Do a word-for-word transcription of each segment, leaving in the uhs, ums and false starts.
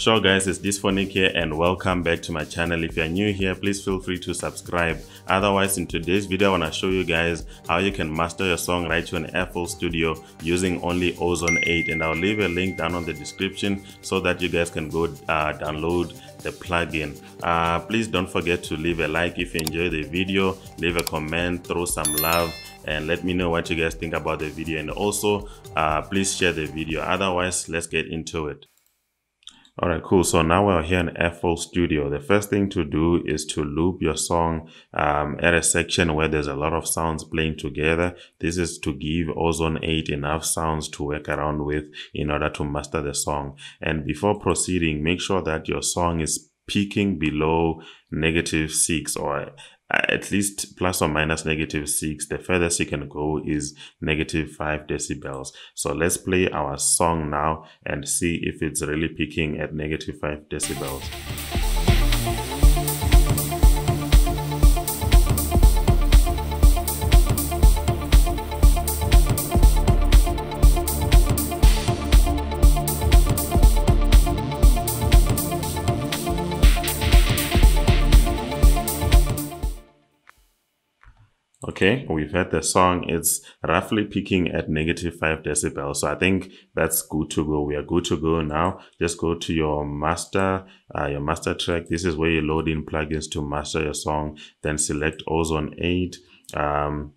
So guys, it's DysFonik here and welcome back to my channel. If you're new here, please feel free to subscribe. Otherwise, in today's video, I want to show you guys how you can master your song right here in F L Studio using only Ozone eight, and I'll leave a link down on the description so that you guys can go uh, download the plugin. Uh, please don't forget to leave a like if you enjoy the video, leave a comment, throw some love, and let me know what you guys think about the video, and also uh, please share the video. Otherwise, let's get into it. All right, cool. So now we're here in F L Studio. The first thing to do is to loop your song um, at a section where there's a lot of sounds playing together. This is to give Ozone eight enough sounds to work around with in order to master the song. And before proceeding, make sure that your song is peaking below negative six, or at least plus or minus negative six. The furthest you can go is negative five decibels. So let's play our song now and see if it's really peaking at negative five decibels. Okay, we've heard the song. It's roughly peaking at negative five decibels. So I think that's good to go. We are good to go now. Just go to your master, uh, your master track. This is where you load in plugins to master your song. Then select Ozone eight. Um,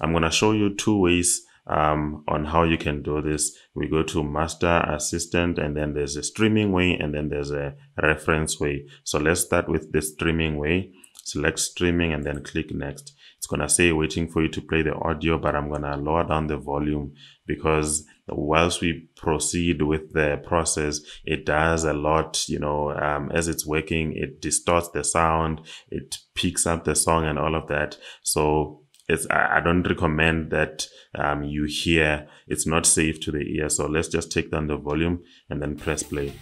I'm going to show you two ways um, on how you can do this. We go to master assistant, and then there's a streaming way, and then there's a reference way. So let's start with the streaming way. Select streaming and then click next. It's gonna say waiting for you to play the audio, but I'm gonna lower down the volume because whilst we proceed with the process, it does a lot, you know, um, as it's working, it distorts the sound, it picks up the song and all of that. So it's, I don't recommend that um, you hear, it's not safe to the ear. So let's just take down the volume and then press play.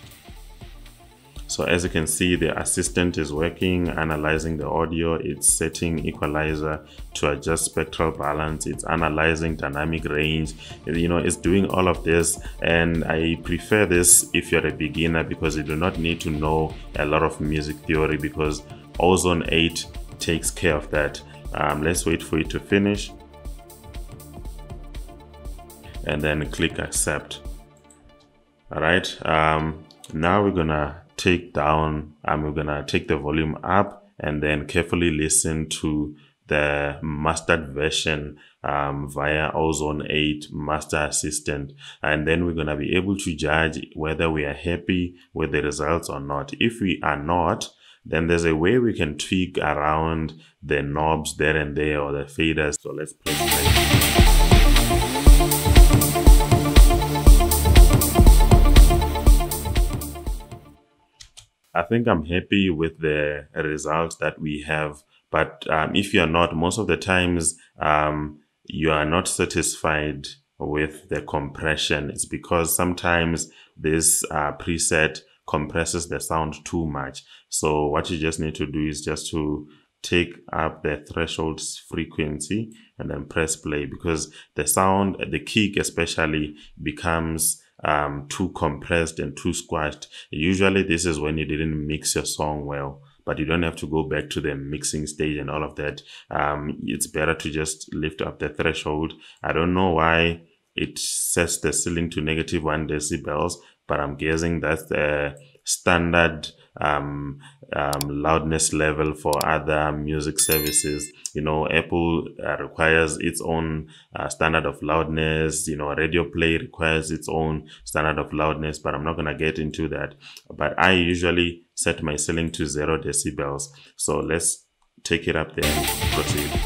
So as you can see, the assistant is working, analyzing the audio, it's setting equalizer to adjust spectral balance, it's analyzing dynamic range, you know, it's doing all of this. And I prefer this if you're a beginner, because you do not need to know a lot of music theory, because Ozone eight takes care of that. Um, let's wait for it to finish and then click accept. All right, um, now we're gonna take down, and we're gonna take the volume up and then carefully listen to the mastered version um, via Ozone eight Master Assistant, and then we're gonna be able to judge whether we are happy with the results or not. If we are not, then there's a way we can tweak around the knobs there and there, or the faders. So let's play. play. I think I'm happy with the results that we have, but um, if you're not, most of the times um, you are not satisfied with the compression. It's because sometimes this uh, preset compresses the sound too much. So what you just need to do is just to take up the threshold frequency and then press play, because the sound, the kick especially, becomes um too compressed and too squashed. Usually this is when you didn't mix your song well, but you don't have to go back to the mixing stage and all of that. Um it's better to just lift up the threshold. I don't know why it sets the ceiling to negative one decibels, but I'm guessing that's the standard um, um loudness level for other music services. You know, Apple uh, requires its own uh, standard of loudness, you know, Radio Play requires its own standard of loudness, but I'm not gonna get into that. But I usually set my ceiling to zero decibels. So let's take it up there and proceed.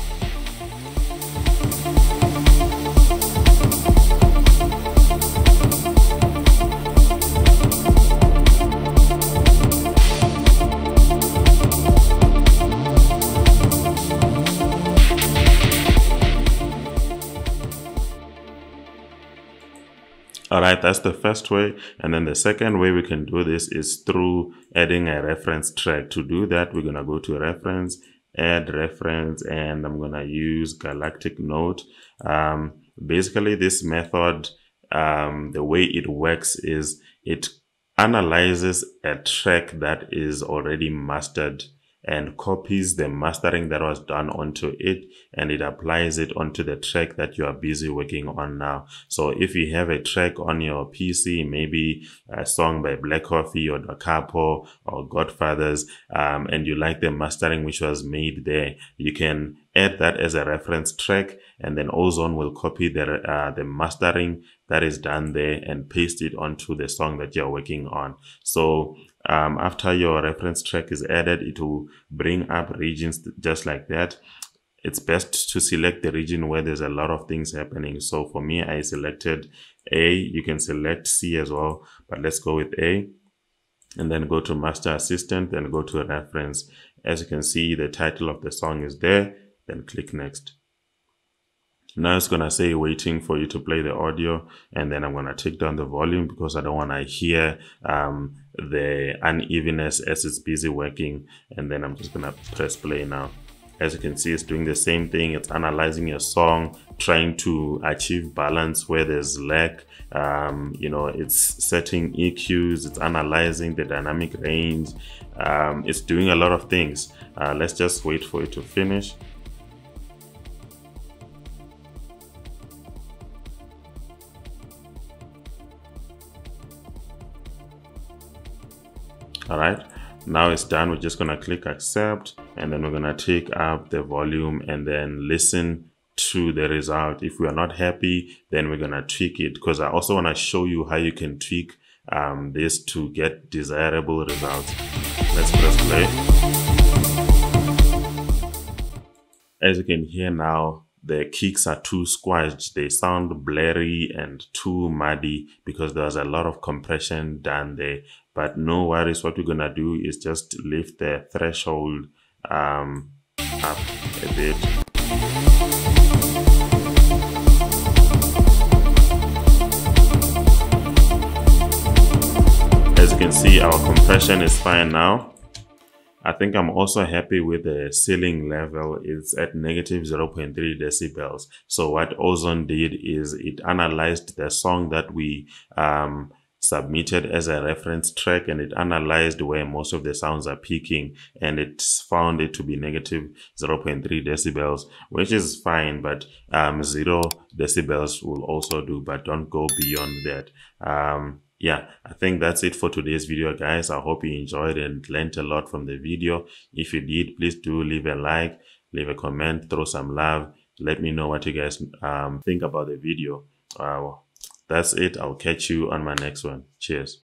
All right, that's the first way. And then the second way we can do this is through adding a reference track. To do that, we're gonna go to reference, add reference, and I'm gonna use Galactic Note. Um, basically this method, um, the way it works is it analyzes a track that is already mastered and copies the mastering that was done onto it, and it applies it onto the track that you are busy working on now. So if you have a track on your P C, maybe a song by Black Coffee or Da Capo or Godfathers, um, and you like the mastering which was made there, you can add that as a reference track, and then Ozone will copy the, uh, the mastering that is done there and paste it onto the song that you're working on. So um, after your reference track is added, it will bring up regions just like that. It's best to select the region where there's a lot of things happening. So for me, I selected A. You can select C as well, but let's go with A. And then go to Master Assistant, then go to Reference. As you can see, the title of the song is there. Then click Next. Now it's going to say waiting for you to play the audio, and then I'm going to take down the volume because I don't want to hear um, the unevenness as it's busy working. And then I'm just going to press play now. As you can see, it's doing the same thing. It's analyzing your song, trying to achieve balance where there's lack. Um, you know, it's setting E Qs, it's analyzing the dynamic range. Um, it's doing a lot of things. Uh, let's just wait for it to finish. All right, now it's done. We're just gonna click accept, and then we're gonna take up the volume and then listen to the result. If we are not happy, then we're gonna tweak it, because I also wanna show you how you can tweak um, this to get desirable results. Let's press play. As you can hear now, the kicks are too squashed. They sound blurry and too muddy because there's a lot of compression done there. But no worries, what we're gonna do is just lift the threshold um, up a bit. As you can see, our compression is fine now. I think I'm also happy with the ceiling level. It's at negative zero point three decibels. So what Ozone did is it analyzed the song that we um, submitted as a reference track, and it analyzed where most of the sounds are peaking, and it found it to be negative zero point three decibels, which is fine, but um, zero decibels will also do, but don't go beyond that. Um, Yeah, I think that's it for today's video, guys. I hope you enjoyed and learned a lot from the video. If you did, please do leave a like, leave a comment, throw some love. Let me know what you guys um, think about the video. Uh, that's it. I'll catch you on my next one. Cheers.